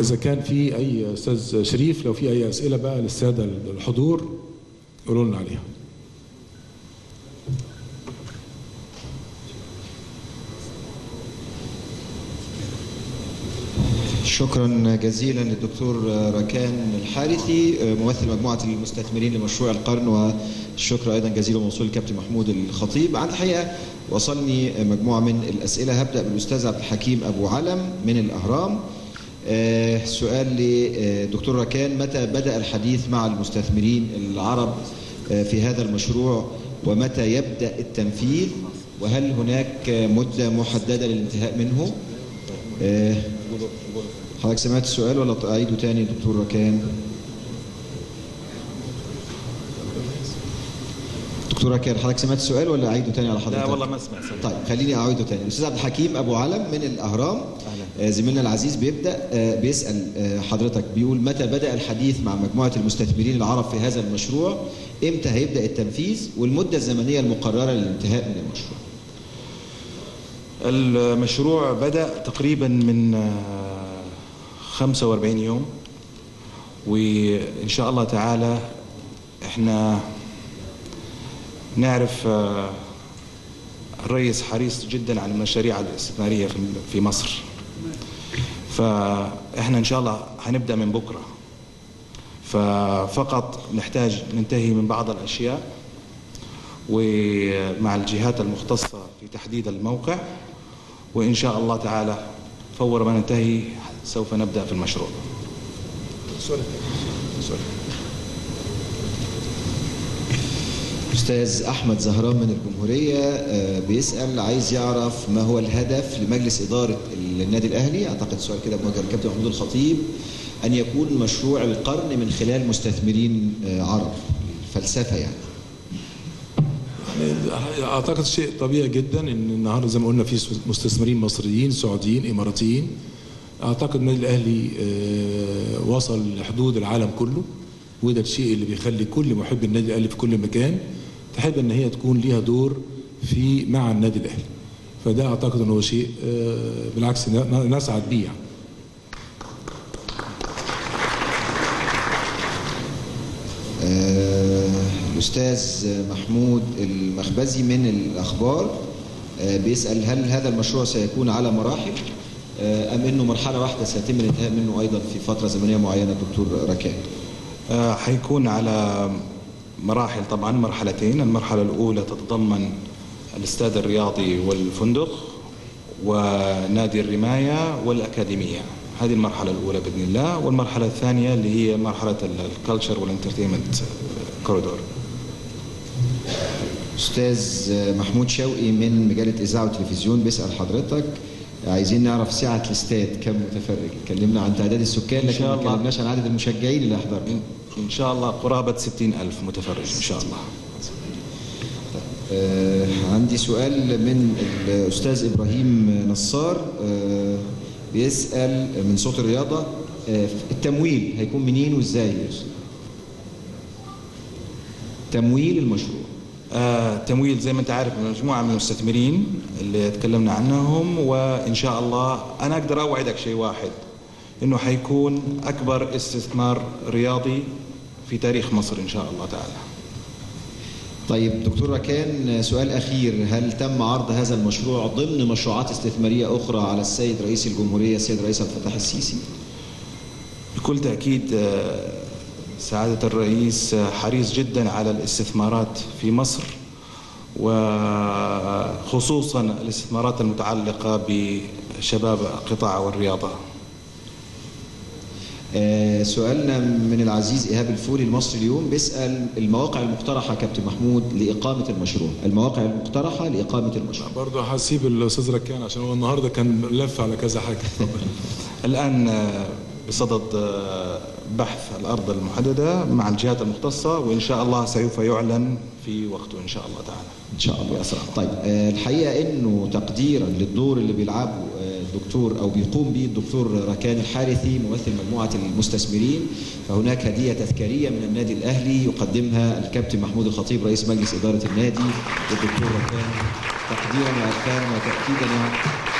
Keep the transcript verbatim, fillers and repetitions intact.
إذا كان في أي أستاذ شريف لو في أي أسئلة بقى للسادة الحضور قولوا لنا عليها. شكرا جزيلا للدكتور راكان الحارثي ممثل مجموعة المستثمرين لمشروع القرن، والشكر أيضا جزيلا موصول للكابتن محمود الخطيب. عن الحقيقة وصلني مجموعة من الأسئلة، هبدأ بالأستاذ عبد الحكيم أبو علم من الأهرام. سؤال للدكتور راكان: متى بدأ الحديث مع المستثمرين العرب في هذا المشروع ومتى يبدأ التنفيذ، وهل هناك مدة محددة للانتهاء منه؟ حضرتك سمعت السؤال ولا أعيده تاني دكتور راكان؟ دكتور راكان حضرتك سمعت السؤال ولا أعيده تاني على حضرتك؟ لا والله ما سمعت. طيب خليني أعيده تاني. الأستاذ عبد الحكيم أبو علم من الأهرام زميلنا العزيز بيبدأ بيسأل حضرتك، بيقول: متى بدأ الحديث مع مجموعة المستثمرين العرب في هذا المشروع؟ إمتى هيبدأ التنفيذ؟ والمدة الزمنية المقررة للانتهاء من المشروع؟ المشروع بدأ تقريبا من خمسة وأربعين يوم، وإن شاء الله تعالى إحنا نعرف الرئيس حريص جدا على المشاريع الاستثمارية في مصر، فإحنا إن شاء الله هنبدأ من بكرة، ففقط نحتاج ننتهي من بعض الأشياء ومع الجهات المختصة في تحديد الموقع، وإن شاء الله تعالى فور ما ننتهي سوف نبدأ في المشروع. أستاذ أحمد زهران من الجمهورية بيسأل، عايز يعرف ما هو الهدف لمجلس إدارة النادي الأهلي، أعتقد سؤال كده بوجه الكابتن محمود الخطيب، أن يكون مشروع القرن من خلال مستثمرين عرب، الفلسفة يعني. أعتقد شيء طبيعي جدا إن النهارده زي ما قلنا في مستثمرين مصريين سعوديين إماراتيين. أعتقد النادي الأهلي وصل لحدود العالم كله، وده الشيء اللي بيخلي كل محب النادي الأهلي في كل مكان تحب إن هي تكون ليها دور في مع النادي الأهلي، فده أعتقد إن هو شيء بالعكس نسعد بيه يعني. الأستاذ محمود المخبزي من الأخبار بيسأل: هل هذا المشروع سيكون على مراحل أم أنه مرحلة واحدة سيتم الانتهاء منه أيضا في فترة زمنية معينة دكتور راكان؟ هيكون على مراحل، طبعا مرحلتين. المرحلة الأولى تتضمن الاستاد الرياضي والفندق ونادي الرماية والأكاديمية، هذه المرحلة الأولى بإذن الله. والمرحلة الثانية اللي هي مرحلة الكالتشر والانترتينمنت كوريدور. أستاذ محمود شوقي من مجلة إذاعة وتلفزيون بيسأل حضرتك، عايزين نعرف سعة الاستاد كم متفرج؟ اتكلمنا عن تعداد السكان لكن ما اتكلمناش عن عدد المشجعين اللي أحضروا. إن شاء الله قرابة ستين ألف متفرج إن شاء الله. آه عندي سؤال من الأستاذ إبراهيم نصار آه بيسأل من صوت الرياضة، آه التمويل هيكون منين وإزاي؟ تمويل المشروع. آه، تمويل زي ما انت عارف من مجموعه من المستثمرين اللي تكلمنا عنهم، وان شاء الله انا اقدر اوعدك شيء واحد، انه حيكون اكبر استثمار رياضي في تاريخ مصر ان شاء الله تعالى. طيب دكتور راكان سؤال اخير: هل تم عرض هذا المشروع ضمن مشروعات استثماريه اخرى على السيد رئيس الجمهوريه السيد الرئيس عبد الفتاح السيسي؟ بكل تاكيد آه سعادة الرئيس حريص جدا على الاستثمارات في مصر، وخصوصا الاستثمارات المتعلقة بشباب القطاع والرياضة. آه سؤالنا من العزيز إيهاب الفوري المصري اليوم بيسأل: المواقع المقترحة كابتن محمود لإقامة المشروع، المواقع المقترحة لإقامة المشروع. برضه هسيب الأستاذ راكان عشان هو النهارده كان لف على كذا حاجة. الآن آه بصدد بحث الأرض المحددة مع الجهات المختصة، وإن شاء الله سوف يعلن في وقته إن شاء الله تعالى. إن شاء الله أسرع. طيب الحقيقة إنه تقديرا للدور اللي بيلعبه الدكتور أو بيقوم به الدكتور راكان الحارثي ممثل مجموعة المستثمرين، فهناك هدية تذكارية من النادي الأهلي يقدمها الكابتن محمود الخطيب رئيس مجلس إدارة النادي للدكتور راكان، تقديرا وإحسانا وتأكيدا